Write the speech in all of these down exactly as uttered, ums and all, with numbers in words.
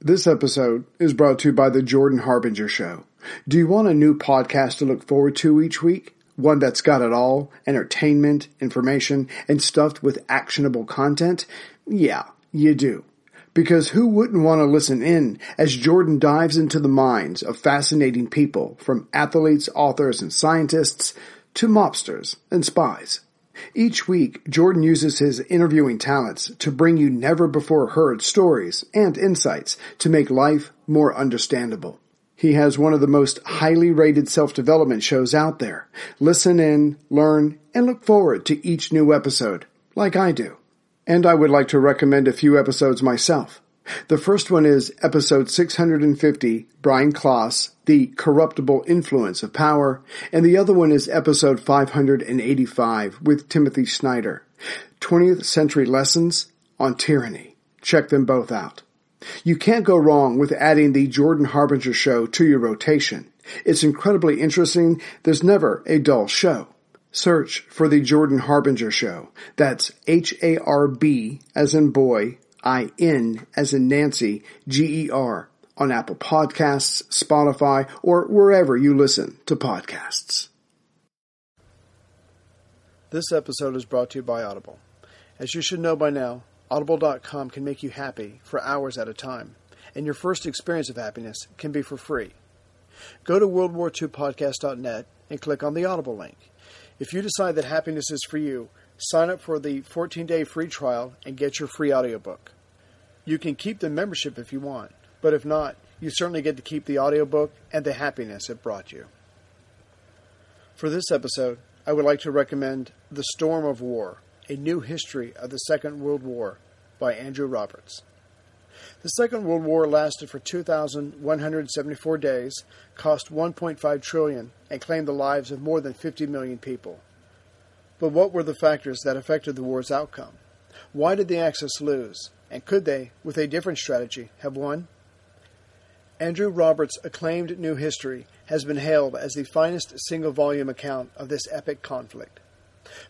This episode is brought to you by the Jordan Harbinger Show. Do you want a new podcast to look forward to each week? One that's got it all, entertainment, information, and stuffed with actionable content? Yeah, you do. Because who wouldn't want to listen in as Jordan dives into the minds of fascinating people, from athletes, authors, and scientists to mobsters and spies? Each week, Jordan uses his interviewing talents to bring you never-before-heard stories and insights to make life more understandable. He has one of the most highly rated self-development shows out there. Listen in, learn, and look forward to each new episode, like I do. And I would like to recommend a few episodes myself. The first one is episode six hundred fifty, Brian Kloss, The Corruptible Influence of Power, and the other one is episode five hundred eighty-five with Timothy Snyder, twentieth Century Lessons on Tyranny. Check them both out. You can't go wrong with adding the Jordan Harbinger Show to your rotation. It's incredibly interesting. There's never a dull show. Search for the Jordan Harbinger Show. That's H A R B as in boy, I N as in Nancy, G E R on Apple Podcasts, Spotify, or wherever you listen to podcasts. This episode is brought to you by Audible. As you should know by now, Audible dot com can make you happy for hours at a time, and your first experience of happiness can be for free. Go to World War Two Podcast dot net and click on the Audible link. If you decide that happiness is for you, sign up for the fourteen-day free trial and get your free audiobook. You can keep the membership if you want, but if not, you certainly get to keep the audiobook and the happiness it brought you. For this episode, I would like to recommend The Storm of War, A New History of the Second World War by Andrew Roberts. The Second World War lasted for two thousand one hundred seventy-four days, cost one point five trillion dollars, and claimed the lives of more than fifty million people. But what were the factors that affected the war's outcome? Why did the Axis lose? And could they, with a different strategy, have won? Andrew Roberts' acclaimed New History has been hailed as the finest single-volume account of this epic conflict.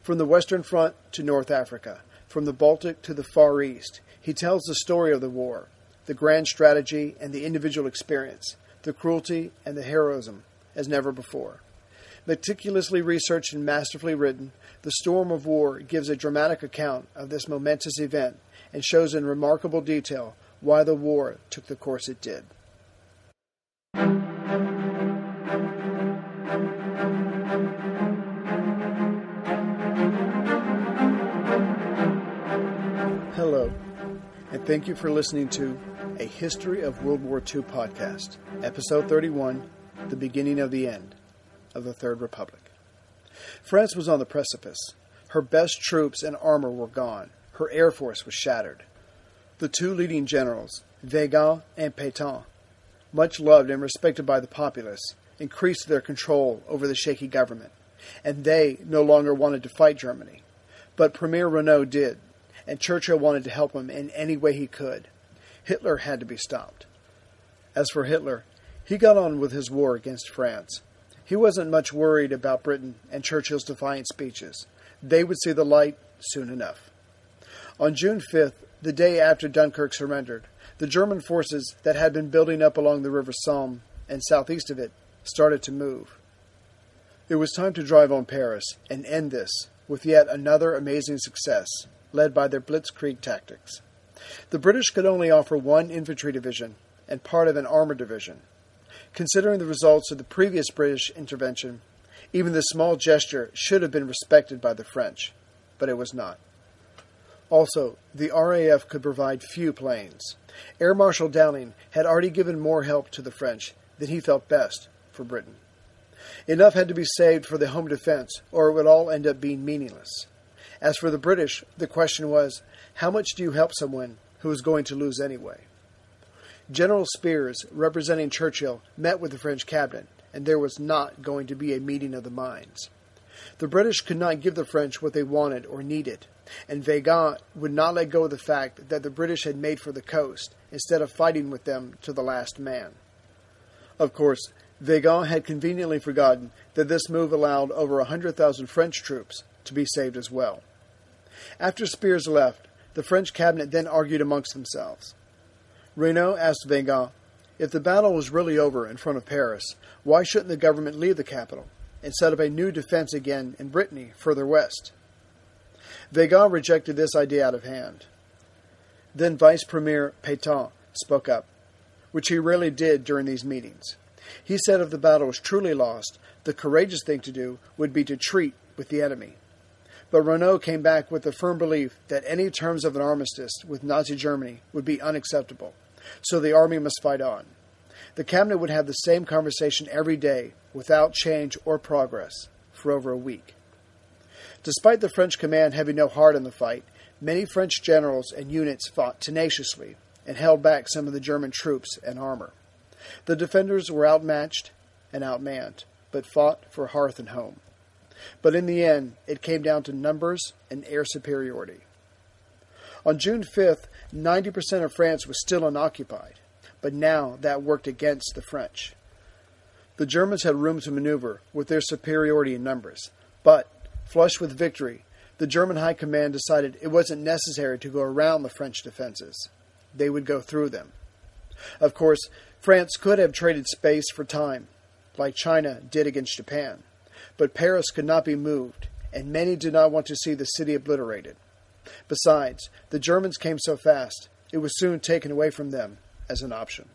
From the Western Front to North Africa, from the Baltic to the Far East, he tells the story of the war, the grand strategy and the individual experience, the cruelty and the heroism, as never before. Meticulously researched and masterfully written, The Storm of War gives a dramatic account of this momentous event and shows in remarkable detail why the war took the course it did. Hello, and thank you for listening to A History of World War Two Podcast, Episode thirty-one, The Beginning of the End of the Third Republic. France was on the precipice. Her best troops and armor were gone. Her air force was shattered. The two leading generals, Weygand and Pétain, much loved and respected by the populace, increased their control over the shaky government, and they no longer wanted to fight Germany. But Premier Reynaud did, and Churchill wanted to help him in any way he could. Hitler had to be stopped. As for Hitler, he got on with his war against France. He wasn't much worried about Britain and Churchill's defiant speeches. They would see the light soon enough. On June fifth, the day after Dunkirk surrendered, the German forces that had been building up along the river Somme and southeast of it started to move. It was time to drive on Paris and end this with yet another amazing success, led by their blitzkrieg tactics. The British could only offer one infantry division and part of an armored division. Considering the results of the previous British intervention, even this small gesture should have been respected by the French, but it was not. Also, the R A F could provide few planes. Air Marshal Darlan had already given more help to the French than he thought best for Britain. Enough had to be saved for the home defense, or it would all end up being meaningless. As for the British, the question was, how much do you help someone who is going to lose anyway? General Spears, representing Churchill, met with the French cabinet, and there was not going to be a meeting of the minds. The British could not give the French what they wanted or needed, and Weygand would not let go of the fact that the British had made for the coast instead of fighting with them to the last man. Of course, Weygand had conveniently forgotten that this move allowed over one hundred thousand French troops to be saved as well. After Spears left, the French cabinet then argued amongst themselves. Reynaud asked Weygand, if the battle was really over in front of Paris, why shouldn't the government leave the capital and set up a new defense again in Brittany, further west? Weygand rejected this idea out of hand. Then Vice Premier Pétain spoke up, which he rarely did during these meetings. He said if the battle was truly lost, the courageous thing to do would be to treat with the enemy. But Reynaud came back with the firm belief that any terms of an armistice with Nazi Germany would be unacceptable, so the army must fight on. The cabinet would have the same conversation every day, without change or progress, for over a week. Despite the French command having no heart in the fight, many French generals and units fought tenaciously and held back some of the German troops and armor. The defenders were outmatched and outmanned, but fought for hearth and home. But in the end, it came down to numbers and air superiority. On June fifth, ninety percent of France was still unoccupied, but now that worked against the French. The Germans had room to maneuver with their superiority in numbers, but, flushed with victory, the German High Command decided it wasn't necessary to go around the French defenses. They would go through them. Of course, France could have traded space for time, like China did against Japan. But Paris could not be moved, and many did not want to see the city obliterated. Besides, the Germans came so fast, it was soon taken away from them as an option.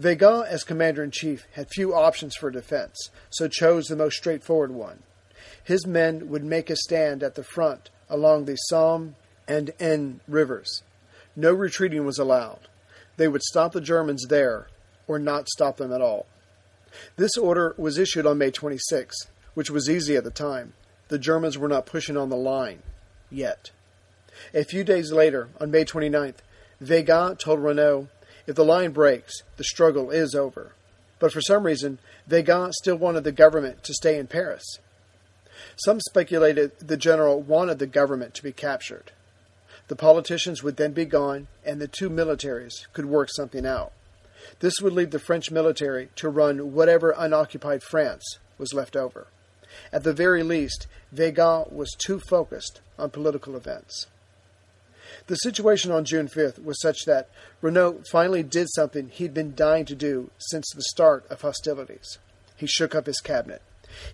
Weygand, as commander-in-chief, had few options for defense, so chose the most straightforward one. His men would make a stand at the front along the Somme and Aisne rivers. No retreating was allowed. They would stop the Germans there, or not stop them at all. This order was issued on May twenty-sixth, which was easy at the time. The Germans were not pushing on the line yet. A few days later, on May twenty-ninth, Weygand told Reynaud, if the line breaks, the struggle is over. But for some reason, Weygand still wanted the government to stay in Paris. Some speculated the general wanted the government to be captured. The politicians would then be gone, and the two militaries could work something out. This would leave the French military to run whatever unoccupied France was left over. At the very least, Weygand was too focused on political events. The situation on June fifth was such that Reynaud finally did something he'd been dying to do since the start of hostilities. He shook up his cabinet.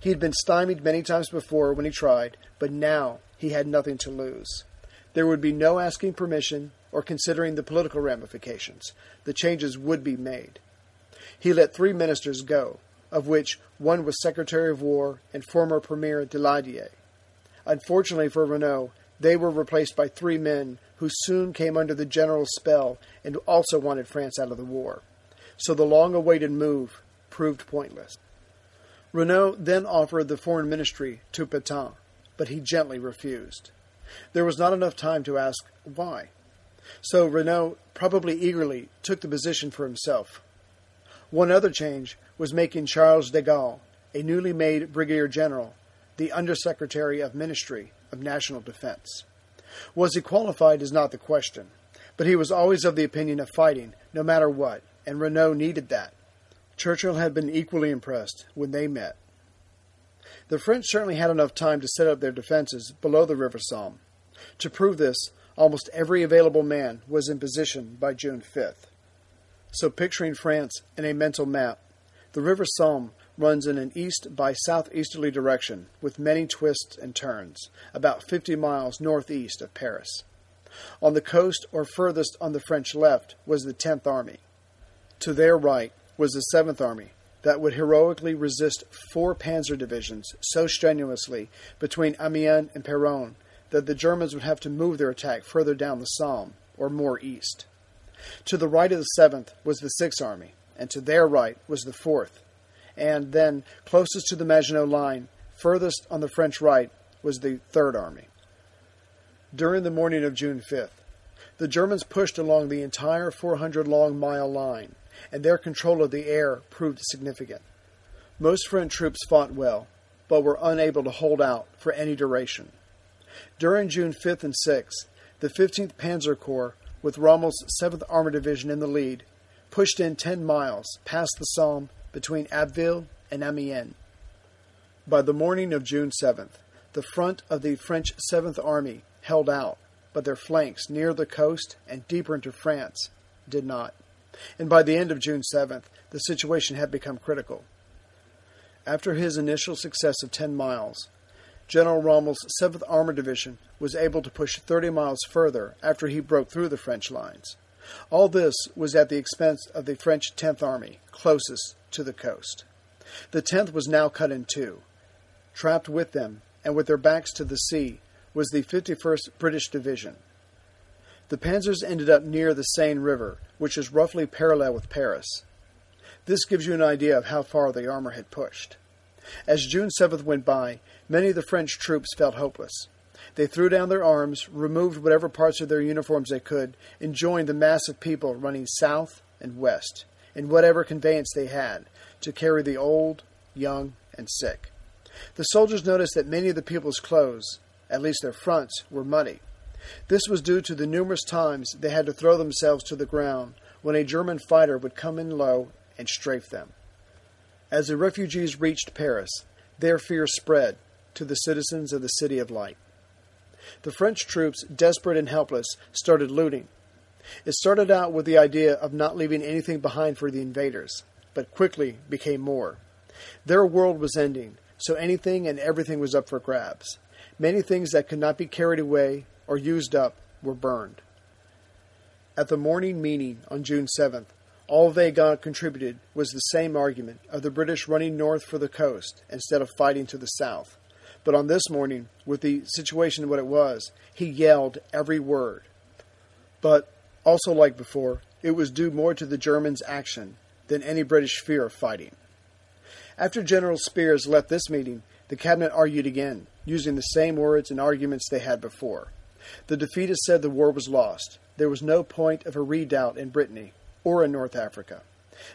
He had been stymied many times before when he tried, but now he had nothing to lose. There would be no asking permission or considering the political ramifications. The changes would be made. He let three ministers go, of which one was Secretary of War and former Premier Daladier. Unfortunately for Reynaud, they were replaced by three men who soon came under the general's spell and also wanted France out of the war. So the long-awaited move proved pointless. Reynaud then offered the foreign ministry to Pétain, but he gently refused. There was not enough time to ask why. So Reynaud probably eagerly took the position for himself. One other change was making Charles de Gaulle, a newly made brigadier general, the undersecretary of Ministry of National Defense. Was he qualified is not the question, but he was always of the opinion of fighting, no matter what, and Reynaud needed that. Churchill had been equally impressed when they met. The French certainly had enough time to set up their defenses below the River Somme. To prove this, almost every available man was in position by June fifth. So picturing France in a mental map, the River Somme runs in an east by southeasterly direction with many twists and turns, about fifty miles northeast of Paris. On the coast or furthest on the French left was the tenth Army. To their right was the seventh Army that would heroically resist four panzer divisions so strenuously between Amiens and Pétain that the Germans would have to move their attack further down the Somme, or more east. To the right of the seventh was the sixth Army, and to their right was the fourth. And then, closest to the Maginot Line, furthest on the French right, was the third Army. During the morning of June fifth, the Germans pushed along the entire four hundred long mile line, and their control of the air proved significant. Most French troops fought well, but were unable to hold out for any duration. During June fifth and sixth, the fifteenth Panzer Corps, with Rommel's seventh Armored Division in the lead, pushed in ten miles past the Somme between Abbeville and Amiens. By the morning of June seventh, the front of the French seventh Army held out, but their flanks near the coast and deeper into France did not. And by the end of June seventh, the situation had become critical. After his initial success of ten miles, General Rommel's seventh Armored Division was able to push thirty miles further after he broke through the French lines. All this was at the expense of the French tenth Army, closest to the coast. The tenth was now cut in two. Trapped with them, and with their backs to the sea, was the fifty-first British Division. The panzers ended up near the Seine River, which is roughly parallel with Paris. This gives you an idea of how far the armor had pushed. As June seventh went by, many of the French troops felt hopeless. They threw down their arms, removed whatever parts of their uniforms they could, and joined the mass of people running south and west, in whatever conveyance they had, to carry the old, young, and sick. The soldiers noticed that many of the people's clothes, at least their fronts, were muddy. This was due to the numerous times they had to throw themselves to the ground when a German fighter would come in low and strafe them. As the refugees reached Paris, their fear spread to the citizens of the City of Light. The French troops, desperate and helpless, started looting. It started out with the idea of not leaving anything behind for the invaders, but quickly became more. Their world was ending, so anything and everything was up for grabs. Many things that could not be carried away or used up were burned. At the morning meeting on June seventh, all Weygand contributed was the same argument of the British running north for the coast instead of fighting to the south. But on this morning, with the situation what it was, he yelled every word. But, also like before, it was due more to the Germans' action than any British fear of fighting. After General Spears left this meeting, the cabinet argued again, using the same words and arguments they had before. The defeatists said the war was lost. There was no point of a redoubt in Brittany or in North Africa.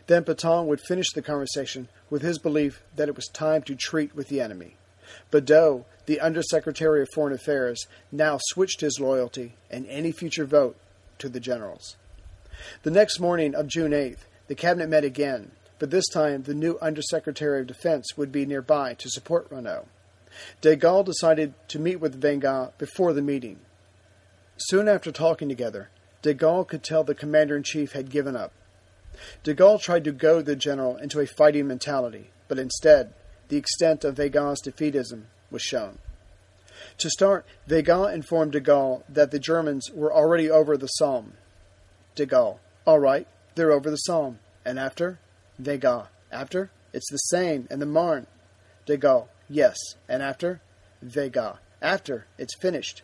Then Pétain would finish the conversation with his belief that it was time to treat with the enemy. Badeau, the Undersecretary of Foreign Affairs, now switched his loyalty and any future vote to the generals. The next morning of June eighth, the cabinet met again, but this time the new Undersecretary of Defense would be nearby to support Reynaud. De Gaulle decided to meet with Weygand before the meeting. Soon after talking together, de Gaulle could tell the commander-in-chief had given up. De Gaulle tried to goad the general into a fighting mentality, but instead, the extent of Weygand's defeatism was shown. To start, Weygand informed de Gaulle that the Germans were already over the Somme. De Gaulle: all right, they're over the Somme. And after? Weygand: after? It's the Seine and the Marne. De Gaulle: yes. And after? Weygand: after, it's finished.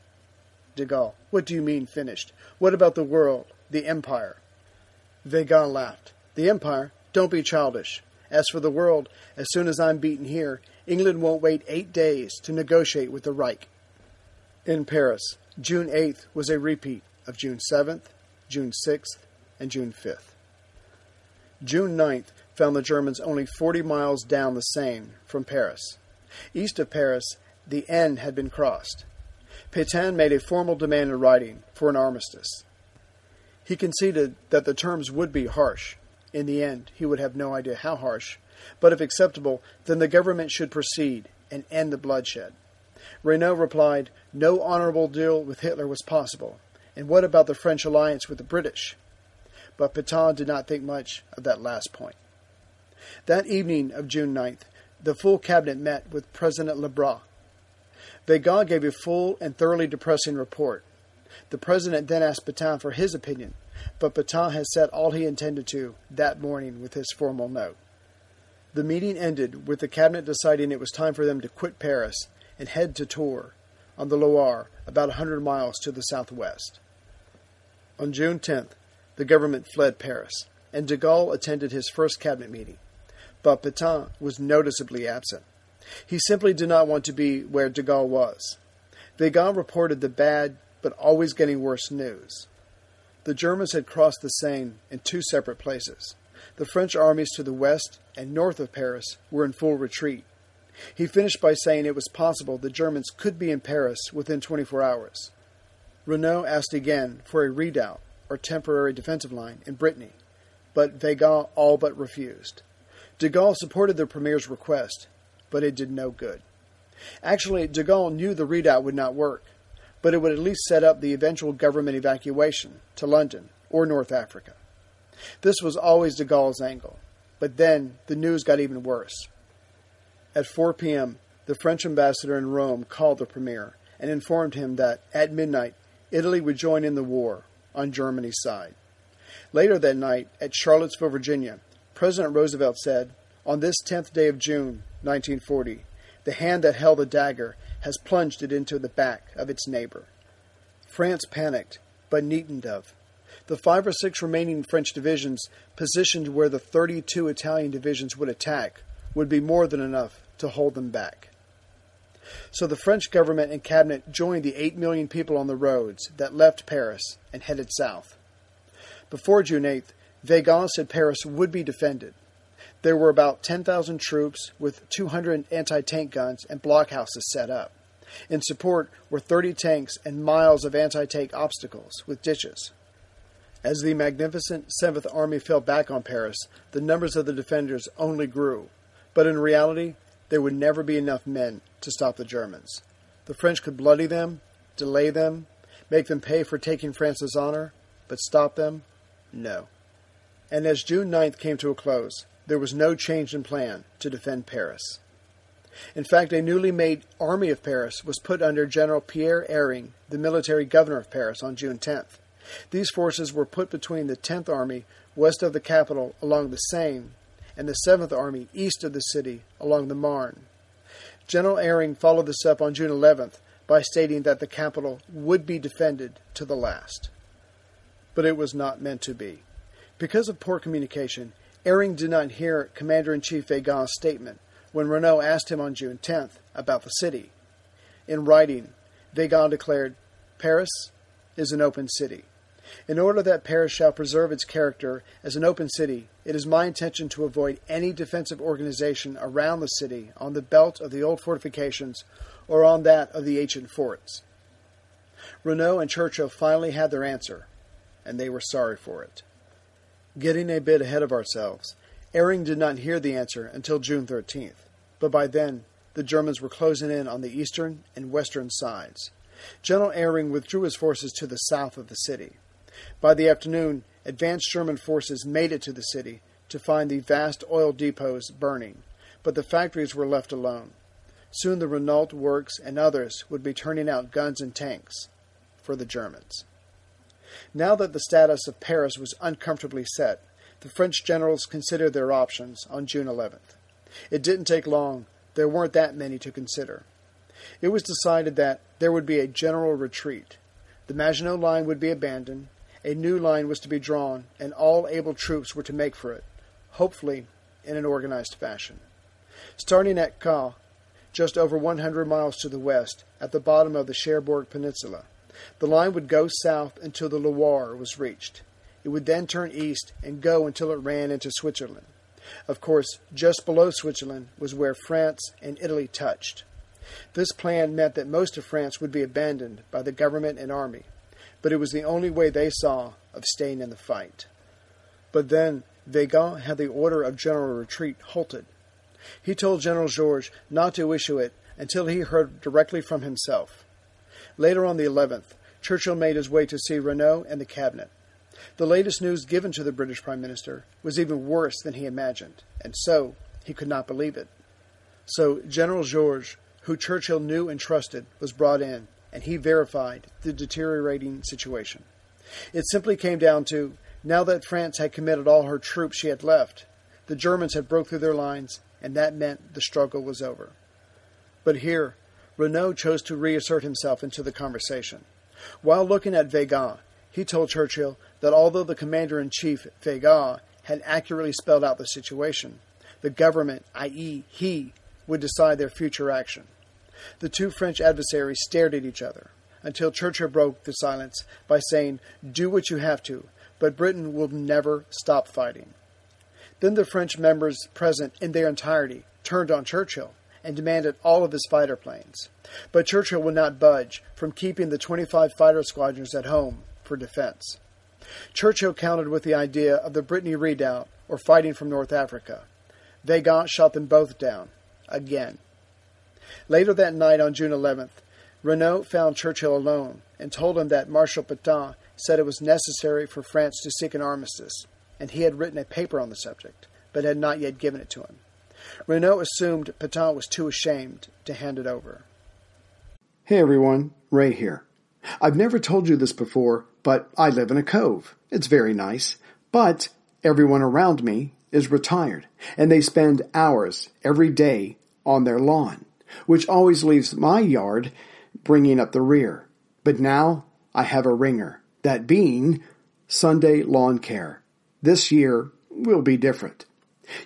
De Gaulle: what do you mean, finished? What about the world, the empire? Weygand laughed. The empire? Don't be childish. As for the world, as soon as I'm beaten here, England won't wait eight days to negotiate with the Reich. In Paris, June eighth was a repeat of June seventh, June sixth, and June fifth. June ninth found the Germans only forty miles down the Seine from Paris. East of Paris, the Aisne had been crossed. Pétain made a formal demand in writing for an armistice. He conceded that the terms would be harsh. In the end, he would have no idea how harsh, but if acceptable, then the government should proceed and end the bloodshed. Reynaud replied, no honorable deal with Hitler was possible, and what about the French alliance with the British? But Pétain did not think much of that last point. That evening of June ninth, the full cabinet met with President Lebrun. Weygand gave a full and thoroughly depressing report. The president then asked Pétain for his opinion, but Pétain had said all he intended to that morning with his formal note. The meeting ended with the cabinet deciding it was time for them to quit Paris and head to Tours, on the Loire, about one hundred miles to the southwest. On June tenth, the government fled Paris, and de Gaulle attended his first cabinet meeting, but Pétain was noticeably absent. He simply did not want to be where de Gaulle was. Weygand reported the bad but always getting worse news. The Germans had crossed the Seine in two separate places. The French armies to the west and north of Paris were in full retreat. He finished by saying it was possible the Germans could be in Paris within twenty-four hours. Reynaud asked again for a redoubt, or temporary defensive line, in Brittany, but Weygand all but refused. De Gaulle supported the Premier's request, but it did no good. Actually, de Gaulle knew the redoubt would not work. but it would at least set up the eventual government evacuation to London or North Africa. This was always de Gaulle's angle, but then the news got even worse. At four p.m., the French ambassador in Rome called the premier and informed him that, at midnight, Italy would join in the war on Germany's side. Later that night, at Charlottesville, Virginia, President Roosevelt said, "On this tenth day of June, nineteen forty, the hand that held the dagger has plunged it into the back of its neighbor." France panicked, but needn't of. The five or six remaining French divisions, positioned where the thirty-two Italian divisions would attack, would be more than enough to hold them back. So the French government and cabinet joined the eight million people on the roads that left Paris and headed south. Before June eighth, Weygand said Paris would be defended. There were about ten thousand troops with two hundred anti-tank guns and blockhouses set up. In support were thirty tanks and miles of anti-tank obstacles with ditches. As the magnificent seventh Army fell back on Paris, the numbers of the defenders only grew, but in reality, there would never be enough men to stop the Germans. The French could bloody them, delay them, make them pay for taking France's honor, but stop them? No. And as June ninth came to a close, there was no change in plan to defend Paris. In fact, a newly made Army of Paris was put under General Pierre Héring, the military governor of Paris, on June tenth. These forces were put between the tenth Army, west of the capital along the Seine, and the seventh Army, east of the city along the Marne. General Héring followed this up on June eleventh by stating that the capital would be defended to the last. But it was not meant to be. Because of poor communication, Héring did not hear Commander-in-Chief Weygand's statement when Reynaud asked him on June tenth about the city. In writing, Weygand declared, "Paris is an open city. In order that Paris shall preserve its character as an open city, it is my intention to avoid any defensive organization around the city on the belt of the old fortifications or on that of the ancient forts." Reynaud and Churchill finally had their answer, and they were sorry for it. Getting a bit ahead of ourselves, Héring did not hear the answer until June thirteenth, but by then the Germans were closing in on the eastern and western sides. General Héring withdrew his forces to the south of the city. By the afternoon, advanced German forces made it to the city to find the vast oil depots burning, but the factories were left alone. Soon the Renault works and others would be turning out guns and tanks for the Germans. Now that the status of Paris was uncomfortably set, the French generals considered their options on June eleventh. It didn't take long. There weren't that many to consider. It was decided that there would be a general retreat. The Maginot Line would be abandoned, a new line was to be drawn, and all able troops were to make for it, hopefully in an organized fashion. Starting at Caen, just over one hundred miles to the west, at the bottom of the Cherbourg Peninsula, the line would go south until the Loire was reached. It would then turn east and go until it ran into Switzerland. Of course, just below Switzerland was where France and Italy touched. This plan meant that most of France would be abandoned by the government and army, but it was the only way they saw of staying in the fight. But then, Weygand had the order of general retreat halted. He told General Georges not to issue it until he heard directly from himself. Later on the eleventh, Churchill made his way to see Reynaud and the cabinet. The latest news given to the British Prime Minister was even worse than he imagined, and so he could not believe it. So General Georges, who Churchill knew and trusted, was brought in, and he verified the deteriorating situation. It simply came down to, now that France had committed all her troops she had left, the Germans had broke through their lines, and that meant the struggle was over. But here, Reynaud chose to reassert himself into the conversation. While looking at Weygand, he told Churchill that although the commander-in-chief, Weygand, had accurately spelled out the situation, the government, that is he, would decide their future action. The two French adversaries stared at each other, until Churchill broke the silence by saying, "Do what you have to, but Britain will never stop fighting." Then the French members present in their entirety turned on Churchill and demanded all of his fighter planes. But Churchill would not budge from keeping the twenty-five fighter squadrons at home for defense. Churchill countered with the idea of the Brittany redoubt or fighting from North Africa. Weygand shot them both down, again. Later that night on June eleventh, Reynaud found Churchill alone and told him that Marshal Pétain said it was necessary for France to seek an armistice, and he had written a paper on the subject, but had not yet given it to him. Reynaud assumed Pétain was too ashamed to hand it over. Hey everyone, Ray here. I've never told you this before, but I live in a cove. It's very nice, but everyone around me is retired, and they spend hours every day on their lawn, which always leaves my yard bringing up the rear. But now I have a ringer, that being Sunday lawn care. This year will be different.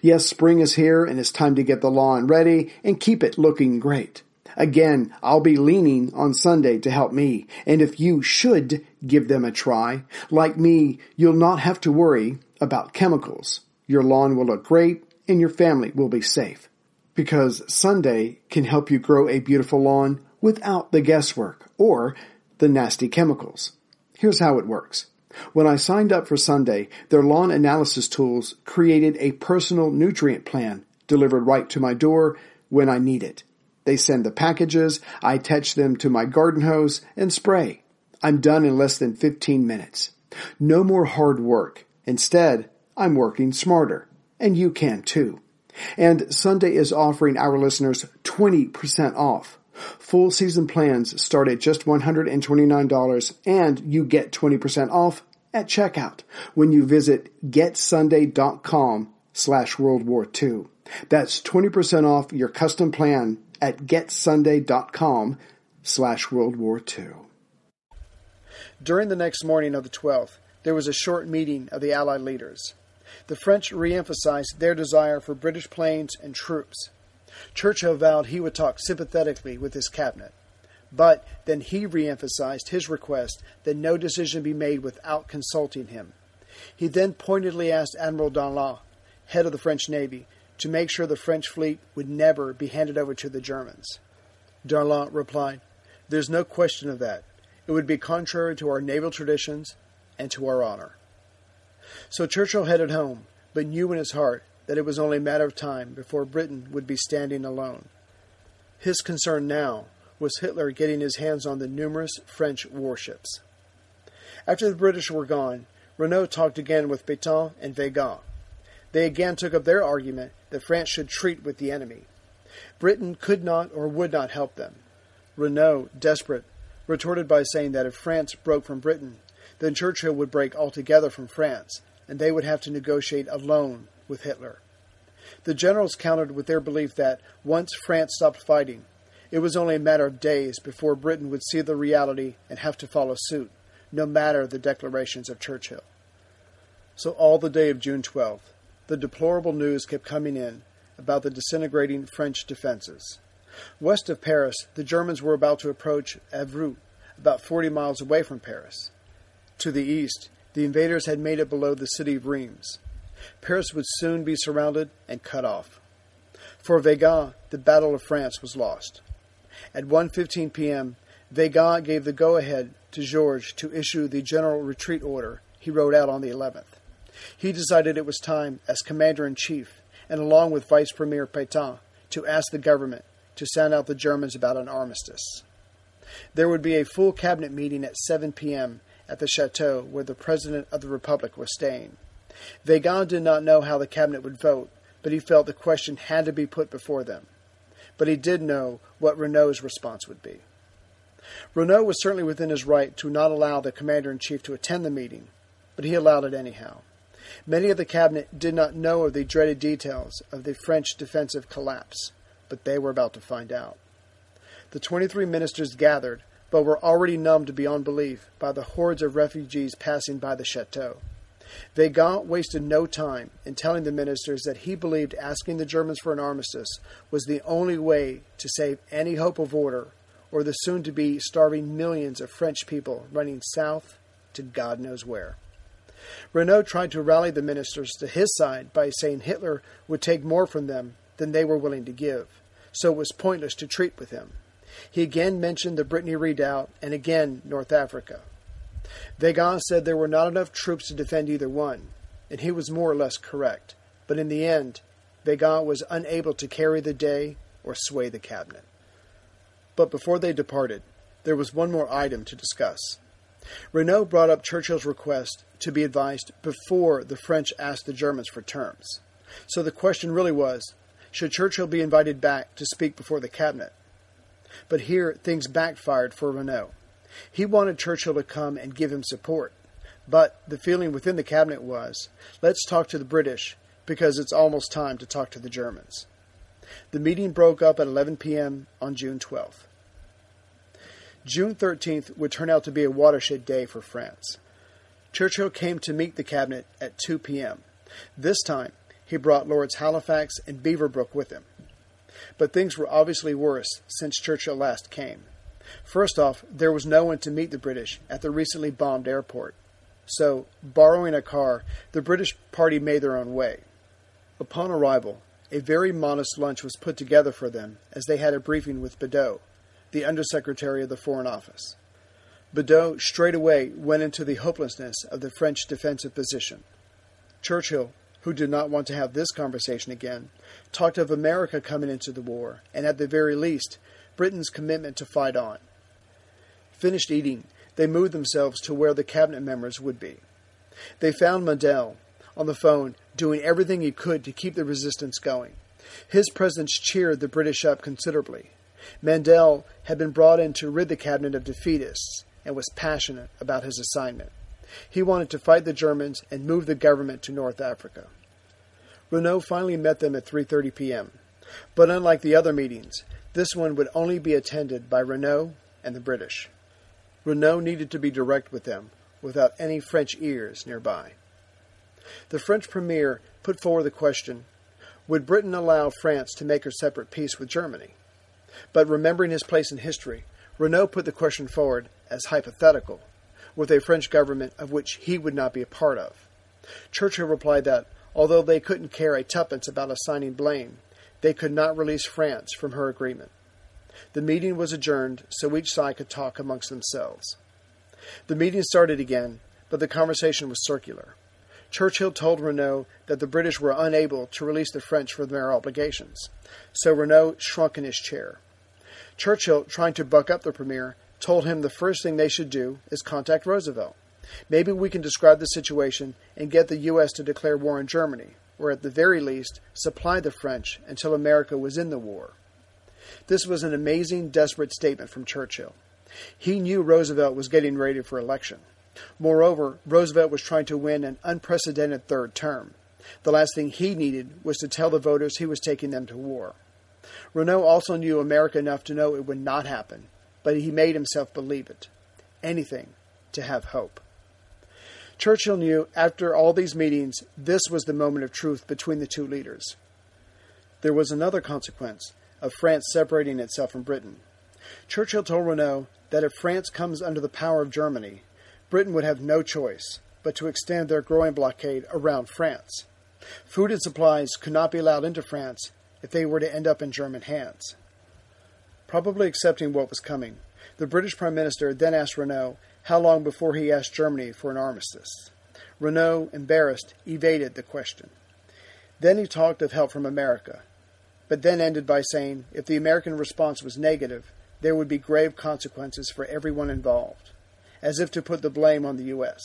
Yes, spring is here, and it's time to get the lawn ready and keep it looking great. Again, I'll be leaning on Sunday to help me, and if you should give them a try, like me, you'll not have to worry about chemicals. Your lawn will look great, and your family will be safe, because Sunday can help you grow a beautiful lawn without the guesswork or the nasty chemicals. Here's how it works. When I signed up for Sunday, their lawn analysis tools created a personal nutrient plan delivered right to my door when I need it. They send the packages, I attach them to my garden hose, and spray. I'm done in less than fifteen minutes. No more hard work. Instead, I'm working smarter. And you can too. And Sunday is offering our listeners twenty percent off. Full season plans start at just one hundred twenty-nine dollars, and you get twenty percent off at checkout when you visit getsunday.com slash World War II. That's twenty percent off your custom plan at getsunday.com slash World War II. During the next morning of the twelfth, there was a short meeting of the Allied leaders. The French re-emphasized their desire for British planes and troops. Churchill vowed he would talk sympathetically with his cabinet, but then he re-emphasized his request that no decision be made without consulting him. He then pointedly asked Admiral Darlan, head of the French Navy, to make sure the French fleet would never be handed over to the Germans. Darlan replied, "There's no question of that. It would be contrary to our naval traditions and to our honor." So Churchill headed home, but knew in his heart that it was only a matter of time before Britain would be standing alone. His concern now was Hitler getting his hands on the numerous French warships. After the British were gone, Reynaud talked again with Pétain and Weygand. They again took up their argument that France should treat with the enemy. Britain could not or would not help them. Reynaud, desperate, retorted by saying that if France broke from Britain, then Churchill would break altogether from France, and they would have to negotiate alone with Hitler. The generals countered with their belief that once France stopped fighting, it was only a matter of days before Britain would see the reality and have to follow suit, no matter the declarations of Churchill. So all the day of June twelfth, the deplorable news kept coming in about the disintegrating French defenses. West of Paris, the Germans were about to approach Évreux, about forty miles away from Paris. To the east, the invaders had made it below the city of Reims. Paris would soon be surrounded and cut off. For Weygand, the Battle of France was lost. At one fifteen p.m., Weygand gave the go-ahead to Georges to issue the general retreat order he wrote out on the eleventh. He decided it was time, as commander-in-chief, and along with Vice Premier Pétain, to ask the government to sound out the Germans about an armistice. There would be a full cabinet meeting at seven p.m. at the chateau where the President of the Republic was staying. Weygand did not know how the cabinet would vote, but he felt the question had to be put before them. But he did know what Reynaud's response would be. Reynaud was certainly within his right to not allow the commander-in-chief to attend the meeting, but he allowed it anyhow. Many of the cabinet did not know of the dreaded details of the French defensive collapse, but they were about to find out. The twenty-three ministers gathered, but were already numbed beyond belief by the hordes of refugees passing by the chateau. Weygand wasted no time in telling the ministers that he believed asking the Germans for an armistice was the only way to save any hope of order or the soon-to-be starving millions of French people running south to God knows where. Reynaud tried to rally the ministers to his side by saying Hitler would take more from them than they were willing to give, so it was pointless to treat with him. He again mentioned the Brittany Redoubt and again North Africa. Weygand said there were not enough troops to defend either one, and he was more or less correct, but in the end, Weygand was unable to carry the day or sway the cabinet. But before they departed, there was one more item to discuss. Reynaud brought up Churchill's request to be advised before the French asked the Germans for terms. So the question really was, should Churchill be invited back to speak before the cabinet? But here things backfired for Reynaud. He wanted Churchill to come and give him support, but the feeling within the cabinet was, let's talk to the British, because it's almost time to talk to the Germans. The meeting broke up at eleven p.m. on June twelfth. June thirteenth would turn out to be a watershed day for France. Churchill came to meet the cabinet at two p.m. This time, he brought Lords Halifax and Beaverbrook with him. But things were obviously worse since Churchill last came. First off, there was no one to meet the British at the recently bombed airport. So, borrowing a car, the British party made their own way. Upon arrival, a very modest lunch was put together for them as they had a briefing with Badeau, the Undersecretary of the Foreign Office. Badeau straightaway went into the hopelessness of the French defensive position. Churchill, who did not want to have this conversation again, talked of America coming into the war, and at the very least, Britain's commitment to fight on. Finished eating, they moved themselves to where the cabinet members would be. They found Mandel on the phone doing everything he could to keep the resistance going. His presence cheered the British up considerably. Mandel had been brought in to rid the cabinet of defeatists and was passionate about his assignment. He wanted to fight the Germans and move the government to North Africa. Reynaud finally met them at three thirty p.m., but unlike the other meetings, this one would only be attended by Reynaud and the British. Reynaud needed to be direct with them, without any French ears nearby. The French premier put forward the question, would Britain allow France to make her separate peace with Germany? But remembering his place in history, Reynaud put the question forward as hypothetical, with a French government of which he would not be a part of. Churchill replied that, although they couldn't care a tuppence about assigning blame, they could not release France from her agreement. The meeting was adjourned so each side could talk amongst themselves. The meeting started again, but the conversation was circular. Churchill told Reynaud that the British were unable to release the French from their obligations, so Reynaud shrunk in his chair. Churchill, trying to buck up the premier, told him the first thing they should do is contact Roosevelt. Maybe we can describe the situation and get the U S to declare war on Germany, or at the very least, supply the French until America was in the war. This was an amazing, desperate statement from Churchill. He knew Roosevelt was getting ready for election. Moreover, Roosevelt was trying to win an unprecedented third term. The last thing he needed was to tell the voters he was taking them to war. Reynaud also knew America enough to know it would not happen, but he made himself believe it. Anything to have hope. Churchill knew after all these meetings, this was the moment of truth between the two leaders. There was another consequence of France separating itself from Britain. Churchill told Reynaud that if France comes under the power of Germany, Britain would have no choice but to extend their growing blockade around France. Food and supplies could not be allowed into France if they were to end up in German hands. Probably accepting what was coming, the British Prime Minister then asked Reynaud how long before he asked Germany for an armistice. Reynaud, embarrassed, evaded the question. Then he talked of help from America, but then ended by saying if the American response was negative, there would be grave consequences for everyone involved, as if to put the blame on the U S.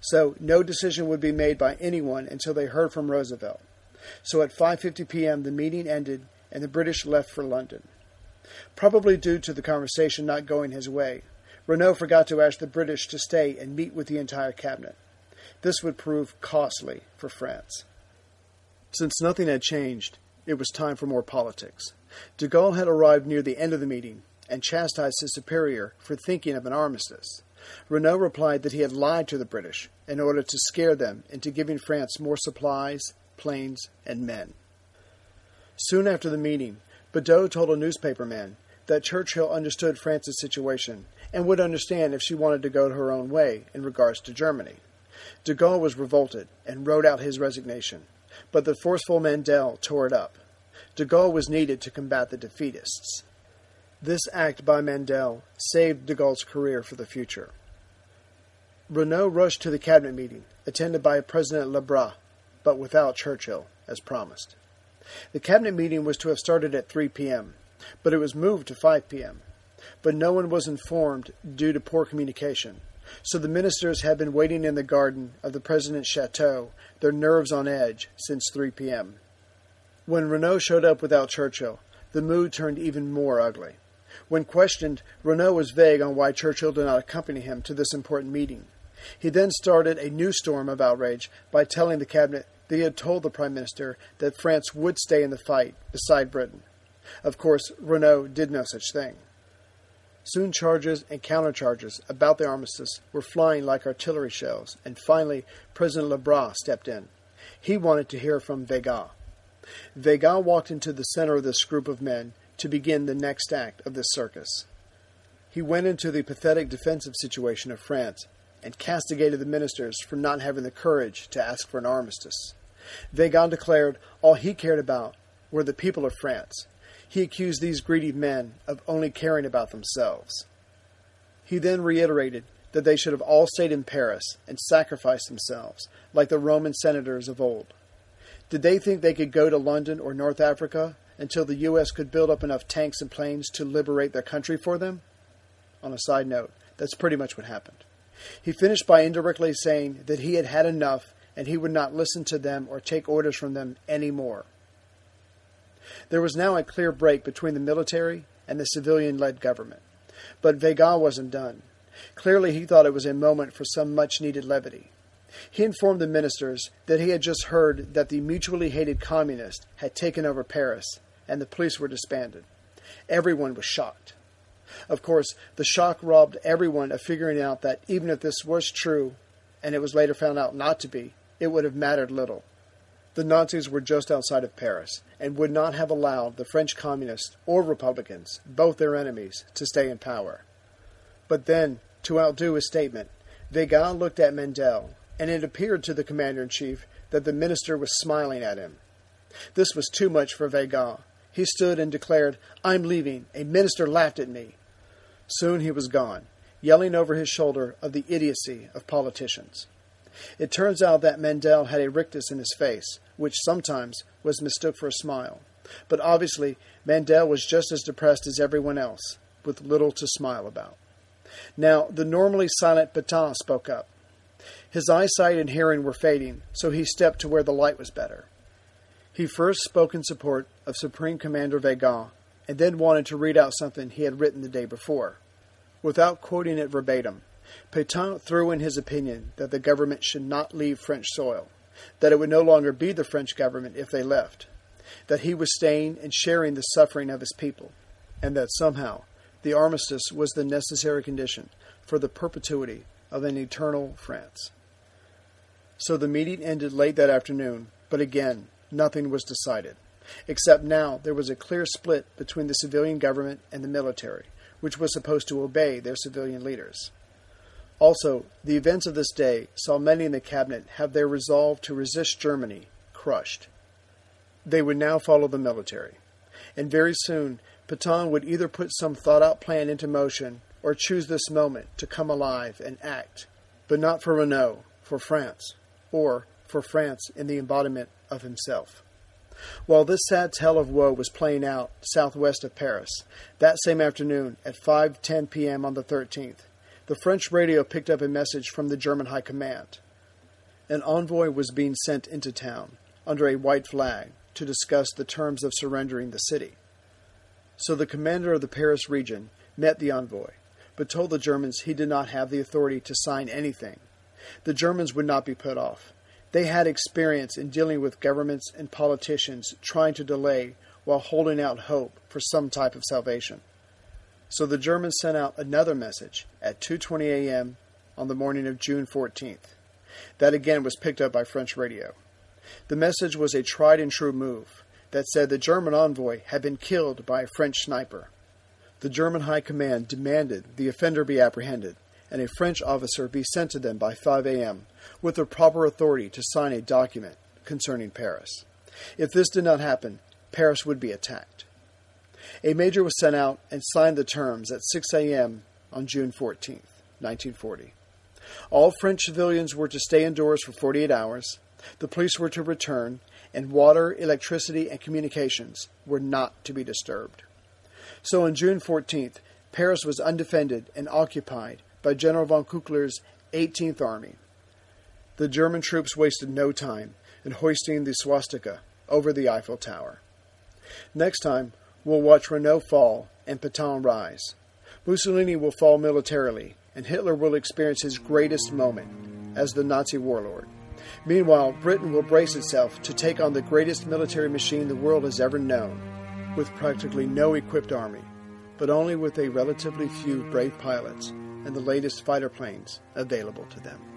So no decision would be made by anyone until they heard from Roosevelt. So at five fifty p.m. the meeting ended and the British left for London. Probably due to the conversation not going his way, Reynaud forgot to ask the British to stay and meet with the entire cabinet. This would prove costly for France. Since nothing had changed, it was time for more politics. De Gaulle had arrived near the end of the meeting and chastised his superior for thinking of an armistice. Reynaud replied that he had lied to the British in order to scare them into giving France more supplies, planes, and men. Soon after the meeting, Badeau told a newspaperman that Churchill understood France's situation and would understand if she wanted to go her own way in regards to Germany. De Gaulle was revolted and wrote out his resignation, but the forceful Mandel tore it up. De Gaulle was needed to combat the defeatists. This act by Mandel saved de Gaulle's career for the future. Reynaud rushed to the cabinet meeting, attended by President Lebrun, but without Churchill, as promised. The cabinet meeting was to have started at three p.m., but it was moved to five p.m. but no one was informed due to poor communication. So the ministers had been waiting in the garden of the president's chateau, their nerves on edge, since three p.m. When Reynaud showed up without Churchill, the mood turned even more ugly. When questioned, Reynaud was vague on why Churchill did not accompany him to this important meeting. He then started a new storm of outrage by telling the cabinet that he had told the prime minister that France would stay in the fight beside Britain. Of course, Reynaud did no such thing. Soon charges and countercharges about the armistice were flying like artillery shells, and finally President Lebrun stepped in. He wanted to hear from Weygand. Weygand walked into the center of this group of men to begin the next act of this circus. He went into the pathetic defensive situation of France and castigated the ministers for not having the courage to ask for an armistice. Weygand declared all he cared about were the people of France. He accused these greedy men of only caring about themselves. He then reiterated that they should have all stayed in Paris and sacrificed themselves, like the Roman senators of old. Did they think they could go to London or North Africa until the U S could build up enough tanks and planes to liberate their country for them? On a side note, that's pretty much what happened. He finished by indirectly saying that he had had enough and he would not listen to them or take orders from them anymore. There was now a clear break between the military and the civilian-led government. But Weygand wasn't done. Clearly he thought it was a moment for some much-needed levity. He informed the ministers that he had just heard that the mutually hated communists had taken over Paris, and the police were disbanded. Everyone was shocked. Of course, the shock robbed everyone of figuring out that even if this was true, and it was later found out not to be, it would have mattered little. The Nazis were just outside of Paris and would not have allowed the French communists or Republicans, both their enemies, to stay in power. But then, to outdo his statement, Weygand looked at Mandel, and it appeared to the commander-in-chief that the minister was smiling at him. This was too much for Weygand. He stood and declared, "I'm leaving. A minister laughed at me." Soon he was gone, yelling over his shoulder of the idiocy of politicians. It turns out that Mandel had a rictus in his face, which sometimes was mistook for a smile. But obviously, Mandel was just as depressed as everyone else, with little to smile about. Now, the normally silent Pétain spoke up. His eyesight and hearing were fading, so he stepped to where the light was better. He first spoke in support of Supreme Commander Weygand, and then wanted to read out something he had written the day before. Without quoting it verbatim, Pétain threw in his opinion that the government should not leave French soil, that it would no longer be the French government if they left, that he was staying and sharing the suffering of his people, and that somehow the armistice was the necessary condition for the perpetuity of an eternal France. So the meeting ended late that afternoon, but again, nothing was decided, except now there was a clear split between the civilian government and the military, which was supposed to obey their civilian leaders. Also, the events of this day saw many in the cabinet have their resolve to resist Germany crushed. They would now follow the military, and very soon Pétain would either put some thought-out plan into motion or choose this moment to come alive and act, but not for Reynaud, for France, or for France in the embodiment of himself. While this sad tale of woe was playing out southwest of Paris, that same afternoon at five ten p.m. on the thirteenth, the French radio picked up a message from the German High Command. An envoy was being sent into town, under a white flag, to discuss the terms of surrendering the city. So the commander of the Paris region met the envoy, but told the Germans he did not have the authority to sign anything. The Germans would not be put off. They had experience in dealing with governments and politicians trying to delay while holding out hope for some type of salvation. So the Germans sent out another message at two twenty a.m. on the morning of June fourteenth. That again was picked up by French radio. The message was a tried and true move that said the German envoy had been killed by a French sniper. The German High Command demanded the offender be apprehended and a French officer be sent to them by five a.m. with the proper authority to sign a document concerning Paris. If this did not happen, Paris would be attacked. A major was sent out and signed the terms at six a.m. on June fourteenth, nineteen forty. All French civilians were to stay indoors for forty-eight hours, the police were to return, and water, electricity, and communications were not to be disturbed. So on June fourteenth, Paris was undefended and occupied by General von Kuckler's eighteenth Army. The German troops wasted no time in hoisting the swastika over the Eiffel Tower. Next time, we'll watch Reynaud fall and Pétain rise. Mussolini will fall militarily, and Hitler will experience his greatest moment as the Nazi warlord. Meanwhile, Britain will brace itself to take on the greatest military machine the world has ever known, with practically no equipped army, but only with a relatively few brave pilots and the latest fighter planes available to them.